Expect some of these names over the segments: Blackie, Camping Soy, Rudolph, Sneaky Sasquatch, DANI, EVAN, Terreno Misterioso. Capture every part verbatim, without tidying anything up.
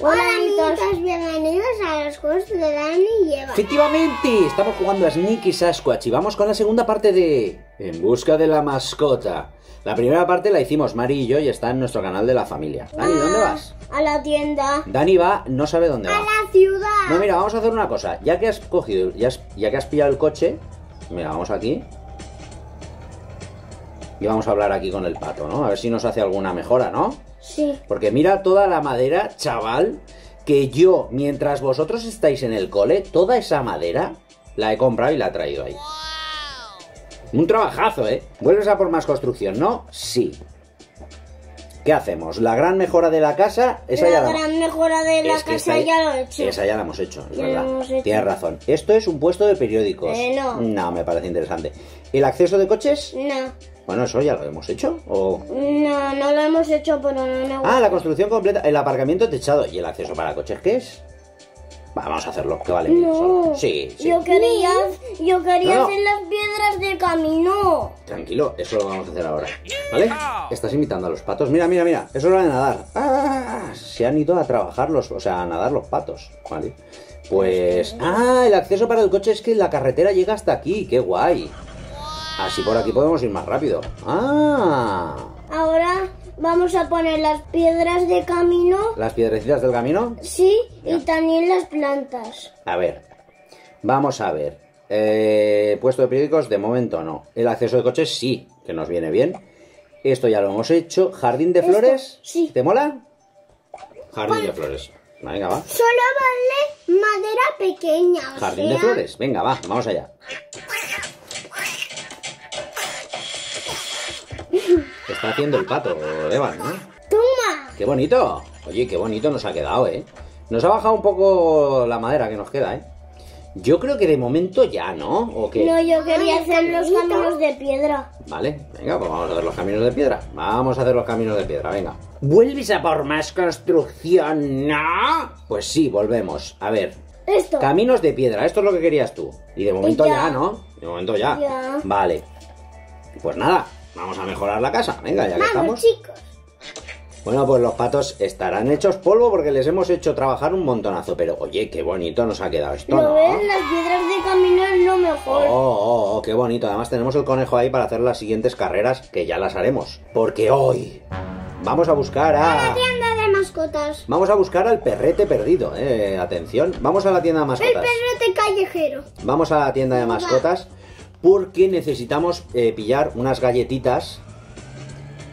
Hola, Hola amigos, bienvenidos a los juegos de Dani y Evan. Efectivamente, estamos jugando a Sneaky Sasquatch y vamos con la segunda parte de En busca de la mascota. La primera parte la hicimos Mari y yo y está en nuestro canal de la familia. Dani, ¿dónde vas? A la tienda. Dani va, no sabe dónde va. A la ciudad. No, mira, vamos a hacer una cosa. Ya que has cogido, ya, has, ya que has pillado el coche, mira, vamos aquí. Y vamos a hablar aquí con el pato, ¿no? A ver si nos hace alguna mejora, ¿no? Sí. Porque mira toda la madera, chaval, que yo, mientras vosotros estáis en el cole, toda esa madera la he comprado y la he traído ahí. Wow. Un trabajazo, ¿eh? ¿Vuelves a por más construcción, no? Sí. ¿Qué hacemos? ¿La gran mejora de la casa? Esa la ya gran la... mejora de la es casa ya ahí... lo he hecho. Esa ya la hemos hecho, es verdad. Hemos hecho. Tienes razón. Esto es un puesto de periódicos. Eh, no. No, me parece interesante. ¿El acceso de coches? No. Bueno, ¿eso ya lo hemos hecho? ¿O? No, no lo hemos hecho, pero no me gusta. Ah, la construcción completa, el aparcamiento techado y el acceso para coches, ¿qué es? Va, vamos a hacerlo, que vale. No. Sí, sí. Yo quería, yo quería no, no. hacer las piedras del camino. Tranquilo, eso lo vamos a hacer ahora, ¿vale? Estás imitando a los patos. Mira, mira, mira, eso es lo de nadar. Ah, se han ido a trabajar los, o sea, a nadar los patos, ¿vale? Pues, ah, el acceso para el coche es que la carretera llega hasta aquí, qué guay. Así por aquí podemos ir más rápido. ¡Ah! Ahora vamos a poner las piedras de camino. ¿Las piedrecitas del camino? Sí, ya. Y también las plantas. A ver, vamos a ver. Eh, puesto de periódicos, de momento no. El acceso de coches sí, que nos viene bien. Esto ya lo hemos hecho. ¿Jardín de flores? Esto, sí. ¿Te mola? Jardín vale. de flores. Venga, va. Solo vale madera pequeña. Jardín o sea... de flores. Venga, va, vamos allá. Está haciendo el pato, Evan, ¿no? ¡Toma! ¡Qué bonito! Oye, qué bonito nos ha quedado, ¿eh? Nos ha bajado un poco la madera que nos queda, ¿eh? Yo creo que de momento ya, ¿no? ¿O qué? No, yo quería Ay, hacer los caminos de piedra. Vale, venga, pues vamos a hacer los caminos de piedra. Vamos a hacer los caminos de piedra, venga. ¿Vuelves a por más construcción, no? Pues sí, volvemos. A ver. Esto. Caminos de piedra, esto es lo que querías tú. Y de momento ya, ya ¿no? De momento ya. ya. Vale. Pues nada. Vamos a mejorar la casa, venga, ya que estamos. Chicos. Bueno, pues los patos estarán hechos polvo porque les hemos hecho trabajar un montonazo. Pero oye, qué bonito nos ha quedado esto, ¿no? ¿Lo ves? Las piedras de camino es lo mejor. Oh, oh, oh, qué bonito. Además tenemos el conejo ahí para hacer las siguientes carreras, que ya las haremos. Porque hoy vamos a buscar a... a la tienda de mascotas. Vamos a buscar al perrete perdido, eh, atención. Vamos a la tienda de mascotas. El perrete callejero. Vamos a la tienda de mascotas. Porque necesitamos eh, pillar unas galletitas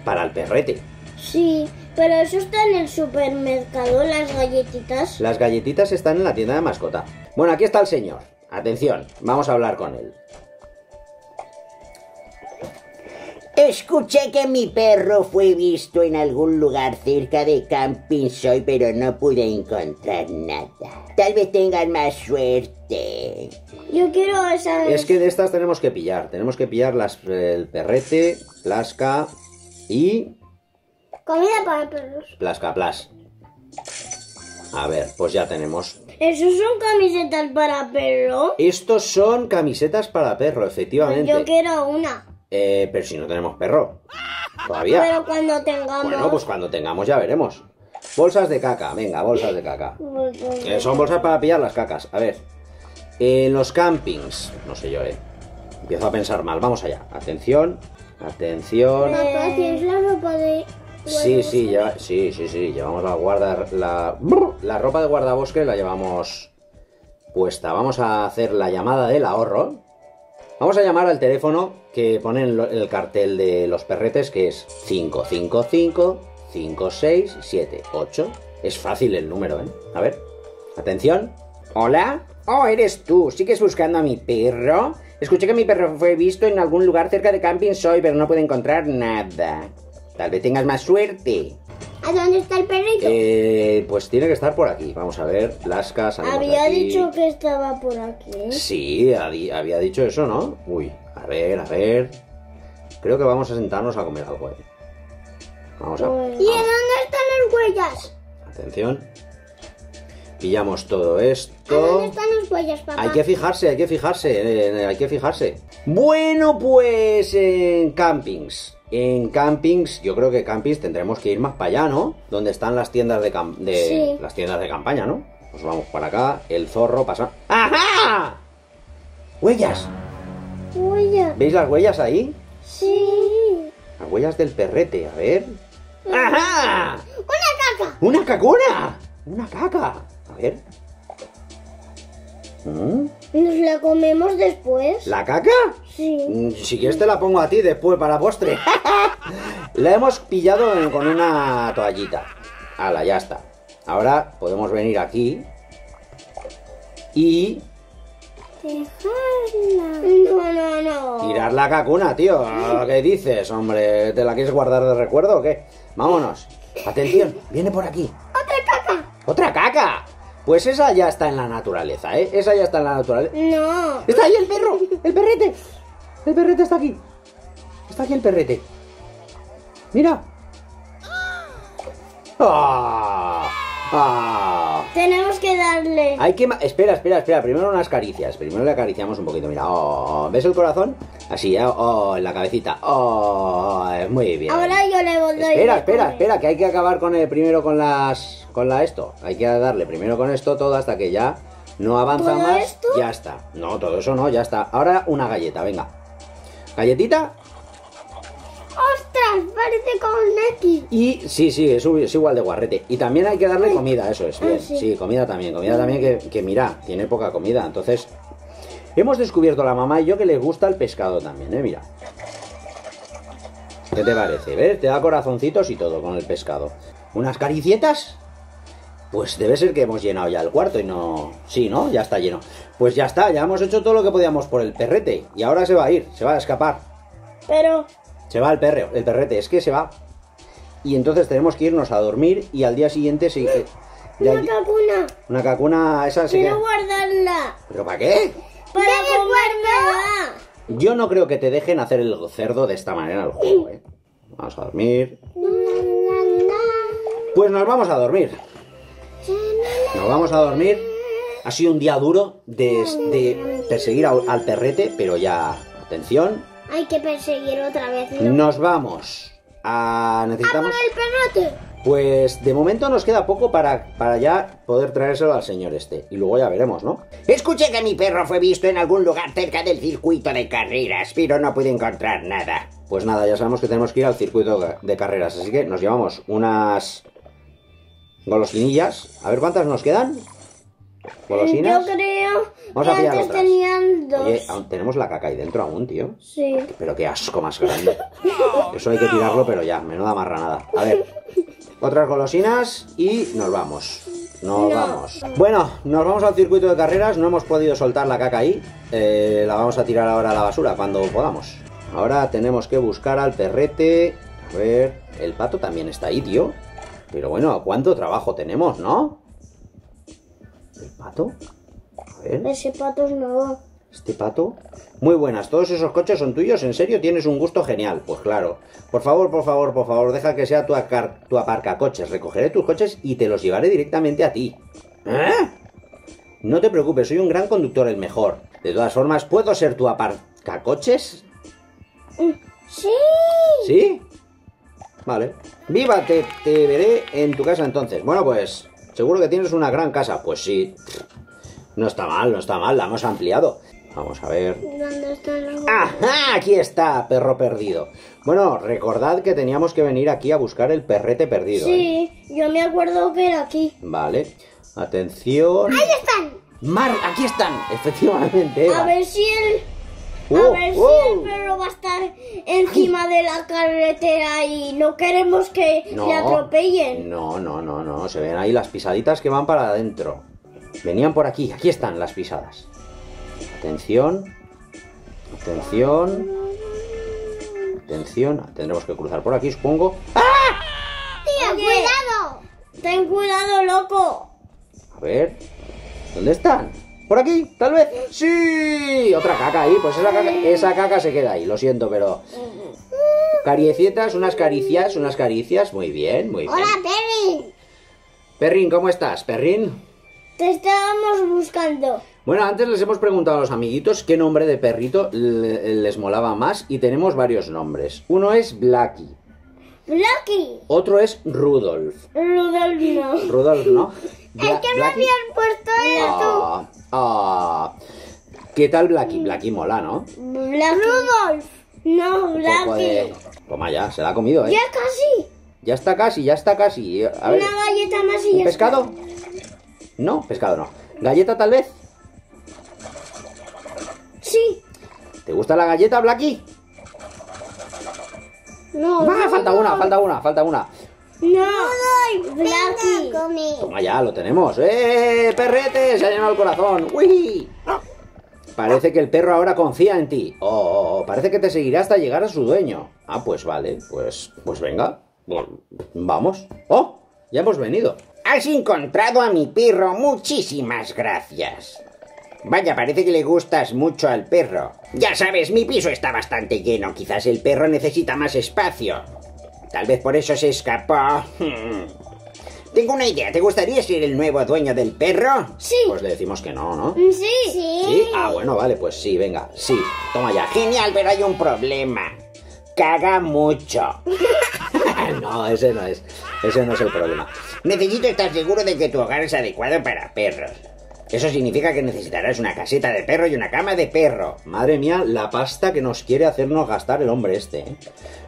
para el perrete. Sí, pero eso está en el supermercado, las galletitas. Las galletitas están en la tienda de mascota. Bueno, aquí está el señor. Atención, vamos a hablar con él. Escuché que mi perro fue visto en algún lugar cerca de Camping Soy, pero no pude encontrar nada. Tal vez tengan más suerte. Yo quiero saber... Es que de estas tenemos que pillar. Tenemos que pillar las, el perrete, plasca y... comida para perros. Plasca, plas. A ver, pues ya tenemos... ¿Esos son camisetas para perro? Estos son camisetas para perro, efectivamente. Yo quiero una. Eh, pero si no tenemos perro todavía. Pero cuando tengamos. Bueno, pues cuando tengamos ya veremos. Bolsas de caca, venga, bolsas de caca. eh, Son bolsas para pillar las cacas. A ver, en eh, los campings. No sé yo, eh empiezo a pensar mal, vamos allá. Atención, atención. eh... Sí, sí, lleva... sí, sí, sí, llevamos la guarda... La... la ropa de guardabosque la llevamos puesta. Vamos a hacer la llamada del ahorro. Vamos a llamar al teléfono que pone en el cartel de los perretes, que es cinco cinco cinco, cinco seis siete ocho. Es fácil el número, ¿eh? A ver, atención. Hola. Oh, eres tú. ¿Sigues buscando a mi perro? Escuché que mi perro fue visto en algún lugar cerca de Camping Soy, pero no pude encontrar nada. Tal vez tengas más suerte. ¿A dónde está el perrito? Eh, pues tiene que estar por aquí. Vamos a ver, Lasca, había aquí. Dicho que estaba por aquí. Sí, había dicho eso, ¿no? Uy, a ver, a ver. Creo que vamos a sentarnos a comer algo. ¿eh? Vamos a... ¿Y vamos. ¿Dónde están las huellas? Atención. Pillamos todo esto. ¿A dónde están las huellas, papá? Hay que fijarse, hay que fijarse, eh, hay que fijarse. Bueno, pues en campings. En campings, yo creo que campings tendremos que ir más para allá, ¿no? Donde están las tiendas de, cam de sí. las tiendas de campaña, ¿no? Pues vamos para acá, el zorro pasa... ¡Ajá! ¡Huellas! ¡Huellas! ¿Veis las huellas ahí? Sí. Las huellas del perrete, a ver... ¡Ajá! ¡Una caca! ¡Una cacona! ¡Una caca! A ver... ¿Mm? ¿Nos la comemos después? ¿La caca? Sí. Si quieres te la pongo a ti después para postre. La hemos pillado en, con una toallita. Ala, ya está. Ahora podemos venir aquí y... Dejarla. No, no, no. Tirar la cacuna, tío. ¿Qué dices, hombre? ¿Te la quieres guardar de recuerdo o qué? Vámonos. Atención, viene por aquí. ¡Otra caca! ¡Otra caca! Pues esa ya está en la naturaleza, ¿eh? Esa ya está en la naturaleza. ¡No! ¡Está ahí el perro! ¡El perrete! ¡El perrete está aquí! Está aquí el perrete. ¡Mira! ¡Ah! ¡Ah! Tenemos que darle... Hay que... Espera, espera, espera. Primero unas caricias. Primero le acariciamos un poquito. Mira. Oh, ¿ves el corazón? Así, oh, en la cabecita. Oh, muy bien. Ahora yo le voy a dar... Espera, espera, espera. Que hay que acabar con el primero con las... Con la esto, hay que darle primero con esto todo hasta que ya no avanza más. Esto? Ya está. No, todo eso no, ya está. Ahora una galleta, venga. ¿Galletita? ¡Ostras! Parece con X. Y sí, sí, es, es igual de guarrete. Y también hay que darle Ay. comida, eso es. Bien. Ah, sí. sí, comida también, comida también que, que mira, tiene poca comida. Entonces, hemos descubierto la mamá y yo que les gusta el pescado también, ¿eh? Mira. ¿Qué te parece? ¿Ves? Te da corazoncitos y todo con el pescado. ¿Unas caricietas? Pues debe ser que hemos llenado ya el cuarto y no... Sí, ¿no? Ya está lleno. Pues ya está, ya hemos hecho todo lo que podíamos por el perrete. Y ahora se va a ir, se va a escapar. Pero... Se va el perro, el perrete, es que se va. Y entonces tenemos que irnos a dormir y al día siguiente se... Una ya... cacuna. Una cacuna, esa se... Quiero guardarla. ¿Pero para qué? Para guardarla. Yo no creo que te dejen hacer el cerdo de esta manera el juego, ¿eh? Vamos a dormir. Pues nos vamos a dormir. Nos vamos a dormir. Ha sido un día duro de, de perseguir a, al perrete, pero ya, atención. Hay que perseguir otra vez, ¿no? Nos vamos a... Necesitamos... ¿A por el perrote? Pues de momento nos queda poco para, para ya poder traérselo al señor este. Y luego ya veremos, ¿no? Escuché que mi perro fue visto en algún lugar cerca del circuito de carreras, pero no pude encontrar nada. Pues nada, ya sabemos que tenemos que ir al circuito de carreras, así que nos llevamos unas... Golosinillas. A ver cuántas nos quedan. Golosinas. Yo creo Vamos que a pillar antes otras. tenían dos. Oye, tenemos la caca ahí dentro aún, tío. Sí. Pero qué asco más grande. Eso hay que tirarlo, pero ya, menuda marranada. A ver, otras golosinas y nos vamos. Nos no. vamos. Bueno, nos vamos al circuito de carreras. No hemos podido soltar la caca ahí. Eh, la vamos a tirar ahora a la basura cuando podamos. Ahora tenemos que buscar al perrete. A ver, el pato también está ahí, tío. Pero bueno, ¿cuánto trabajo tenemos, no? ¿El pato? A ver... Ese pato es nuevo. ¿Este pato? Muy buenas, ¿todos esos coches son tuyos? ¿En serio? Tienes un gusto genial. Pues claro. Por favor, por favor, por favor, deja que sea tu, tu aparcacoches. Recogeré tus coches y te los llevaré directamente a ti. ¿Eh? No te preocupes, soy un gran conductor, el mejor. De todas formas, ¿puedo ser tu aparcacoches? Sí. ¿Sí? Vale. Viva, te, te veré en tu casa entonces. Bueno, pues, seguro que tienes una gran casa. Pues sí. No está mal, no está mal. La hemos ampliado. Vamos a ver. ¿Dónde están los... ¡Ajá! Aquí está, perro perdido. Bueno, recordad que teníamos que venir aquí a buscar el perrete perdido. Sí, ¿eh? Yo me acuerdo que era aquí. Vale. Atención. ¡Ahí están! Mar, aquí están, efectivamente. Eva. A ver si el... Oh, a ver oh. si el perro va a estar encima de la carretera y no queremos que no, le atropellen. No, no, no, no. Se ven ahí las pisaditas que van para adentro. Venían por aquí. Aquí están las pisadas. Atención. Atención. Atención. Tendremos que cruzar por aquí, supongo. ¡Ah! ¡Tío, Oye, cuidado! ¡Ten cuidado, loco! A ver. ¿Dónde están? ¿Por aquí? ¿Tal vez? ¡Sí! Otra caca ahí, pues esa caca, esa caca se queda ahí, lo siento, pero... Caricietas, unas caricias, unas caricias, muy bien, muy bien. ¡Hola, Perrin! Perrin, ¿cómo estás, Perrin? Te estábamos buscando. Bueno, antes les hemos preguntado a los amiguitos qué nombre de perrito les molaba más y tenemos varios nombres. Uno es Blackie. Blackie. Otro es Rudolph. Rudolph no. Rudolph no. Bla es que me habían puesto ah, eso. Ah. ¿Qué tal Blackie? Blackie mola, ¿no? Blackie. Rudolph. No, Blackie. De... Toma ya, se la ha comido, ¿eh? Ya casi. Ya está casi, ya está casi. A ver. Una galleta más y ya pescado. Está. No, pescado no. ¿Galleta tal vez? Sí. ¿Te gusta la galleta, Blackie? No. Va, no, falta no. una, falta una, falta una. No, no, Blackie. Toma ya, lo tenemos. ¡Eh, perrete! Se ha llenado el corazón. ¡Uy! Parece que el perro ahora confía en ti. Oh, parece que te seguirá hasta llegar a su dueño. Ah, pues vale, pues, pues venga. Vamos. Oh, ya hemos venido. Has encontrado a mi perro, muchísimas gracias. Vaya, parece que le gustas mucho al perro. Ya sabes, mi piso está bastante lleno. Quizás el perro necesita más espacio. Tal vez por eso se escapó. Tengo una idea, ¿te gustaría ser el nuevo dueño del perro? Sí. Pues le decimos que no, ¿no? Sí. Sí. ¿Sí? Ah, bueno, vale, pues sí, venga, sí. Toma ya. Genial, pero hay un problema. Caga mucho. No, ese no es. Ese no es el problema. Necesito estar seguro de que tu hogar es adecuado para perros. Eso significa que necesitarás una caseta de perro y una cama de perro. Madre mía, la pasta que nos quiere hacernos gastar el hombre este, ¿eh?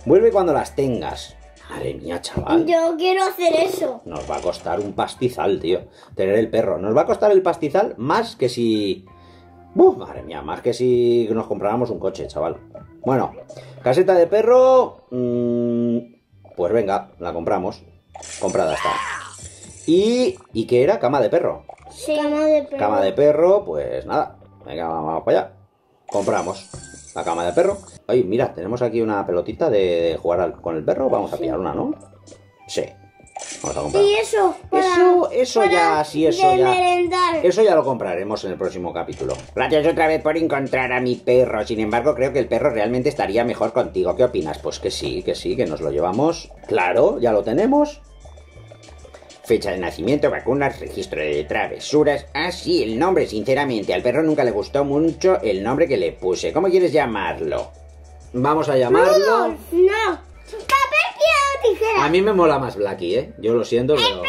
Vuelve cuando las tengas. Madre mía, chaval. Yo quiero hacer eso. Nos va a costar un pastizal, tío. Tener el perro. Nos va a costar el pastizal más que si... Uf, madre mía, más que si nos compráramos un coche, chaval. Bueno, caseta de perro... Mmm... Pues venga, la compramos. Comprada está. ¿Y, ¿y qué era? ¿Cama de perro? Sí, cama de perro. Cama de perro, pues nada. Venga, vamos para allá. Compramos la cama de perro. Oye, mira, tenemos aquí una pelotita de jugar al, con el perro. Vamos a pillar una, ¿no? Sí. Vamos a comprar. Y eso, para, eso, eso para ya, sí, eso ya. Merendar. Eso ya lo compraremos en el próximo capítulo. Gracias otra vez por encontrar a mi perro. Sin embargo, creo que el perro realmente estaría mejor contigo. ¿Qué opinas? Pues que sí, que sí, que nos lo llevamos. Claro, ya lo tenemos. Fecha de nacimiento, vacunas, registro de travesuras. Ah, sí, el nombre, sinceramente. Al perro nunca le gustó mucho el nombre que le puse. ¿Cómo quieres llamarlo? Vamos a llamarlo. No, no. A mí me mola más Blackie, ¿eh? Yo lo siento, pero...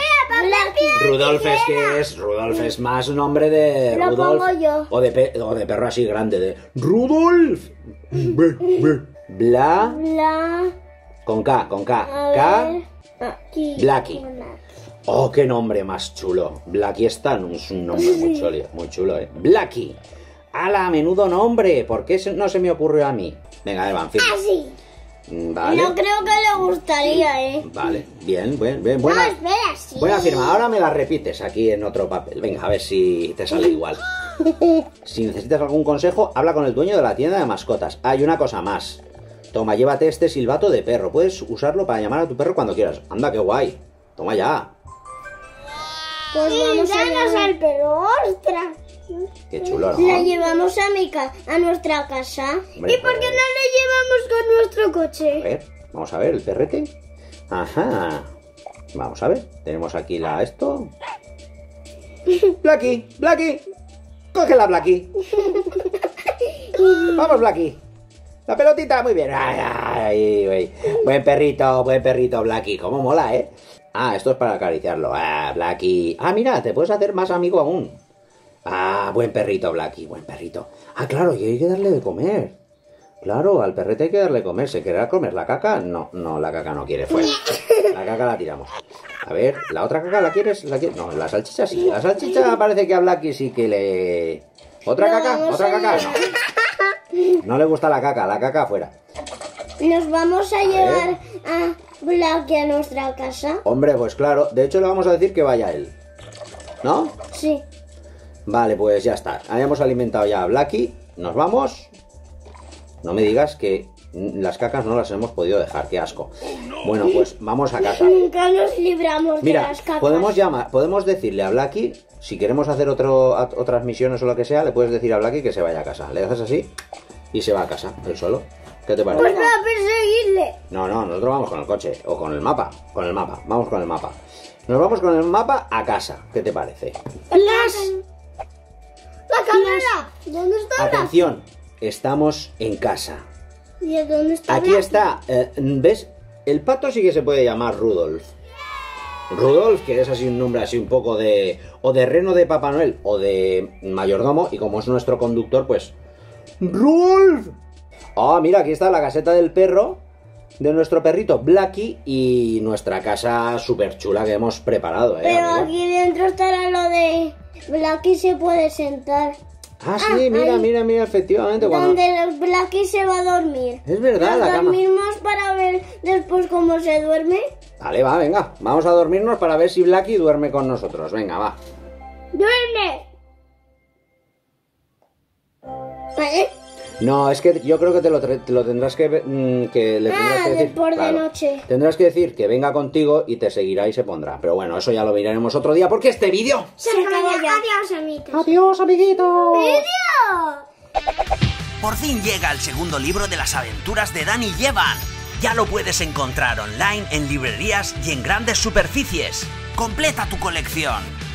Rudolph es que es... Rudolph es más nombre de... Lo Rudolph, pongo yo. O de, pe... o de perro así grande, de... ¡Rudolph! Bla... Bla... Con K, con K. A K... Aquí. Blackie. ¡Oh, qué nombre más chulo! Blackie está en un nombre muy chulo, muy chulo, ¿eh? Blackie. ¡Hala, menudo nombre! ¿Por qué no se me ocurrió a mí? Venga, Evan, fin. Así. Vale. No creo que le gustaría, ¿eh? Vale, bien, bien, bien. Buena, no, espera, sí. Buena firma, ahora me la repites aquí en otro papel. Venga, a ver si te sale igual. Si necesitas algún consejo, habla con el dueño de la tienda de mascotas. Hay una cosa más. Toma, llévate este silbato de perro. Puedes usarlo para llamar a tu perro cuando quieras. Anda, qué guay. Toma ya. Pues vamos a llevarnos al perro, ostras. Qué chulo, ¿no? La llevamos a, mi ca a nuestra casa. Hombre, ¿y por qué no la llevamos con nuestro coche? A ver, vamos a ver, el perrete. Ajá. Vamos a ver, tenemos aquí la esto. Blackie, Blackie. Cógela, Blackie. Vamos, Blackie. La pelotita, muy bien. Ay, ay, ay. Buen perrito, buen perrito, Blackie. Cómo mola, ¿eh? Ah, esto es para acariciarlo. Ah, Blackie. Ah, mira, te puedes hacer más amigo aún. Ah, buen perrito, Blackie, buen perrito. Ah, claro, y hay que darle de comer. Claro, al perrete hay que darle de comer. ¿Se querrá comer la caca? No, no, la caca no quiere, fuera. La caca la tiramos. A ver, ¿la otra caca la quieres? ¿La quieres? No, la salchicha sí. La salchicha parece que a Blackie sí que le... ¿Otra no, caca? ¿Otra caca? No. No le gusta la caca, la caca fuera. Nos vamos a, a llevar ver. a Blackie a nuestra casa. Hombre, pues claro. De hecho, le vamos a decir que vaya él, ¿no? Sí. Vale, pues ya está. Habíamos alimentado ya a Blackie. Nos vamos. No me digas que las cacas no las hemos podido dejar. Qué asco. Bueno, pues vamos a casa. Nunca nos libramos Mira, de las cacas. Podemos llamar, podemos decirle a Blackie, si queremos hacer otro, a, otras misiones o lo que sea, le puedes decir a Blackie que se vaya a casa. Le haces así y se va a casa, él solo. ¿Qué te parece? Pues para perseguirle. No, no, nosotros vamos con el coche o con el mapa. Con el mapa, vamos con el mapa. Nos vamos con el mapa a casa. ¿Qué te parece? ¡Las! ¡La cámara! ¿Dónde está? Atención, estamos en casa. ¿Y dónde está? Aquí está. Eh, ¿Ves? El pato sí que se puede llamar Rudolph. Rudolph, que es así un nombre así un poco de... o de reno de Papá Noel o de mayordomo. Y como es nuestro conductor, pues... ¡Rudolph! Ah, oh, mira, aquí está la caseta del perro, de nuestro perrito Blackie, y nuestra casa súper chula que hemos preparado, ¿eh, Pero amigo? Aquí dentro estará lo de... Blackie se puede sentar. Ah, sí, ah, mira, ahí. mira, mira, efectivamente. Donde cuando... Blackie se va a dormir. Es verdad, la cama. Nos dormimos para ver después cómo se duerme. Vale, va, venga. Vamos a dormirnos para ver si Blackie duerme con nosotros. Venga, va. ¡Duerme! ¿Eh? No, es que yo creo que te lo, te lo tendrás que, mmm, que le tendrás ah, que decir, por claro, de noche. Tendrás que decir que venga contigo y te seguirá y se pondrá. Pero bueno, eso ya lo miraremos otro día porque este vídeo se acabó ya. Adiós, amiguitos. Adiós, amiguitos. ¡Vídeo! Por fin llega el segundo libro de las aventuras de Dani y Evan. Ya lo puedes encontrar online, en librerías y en grandes superficies. Completa tu colección.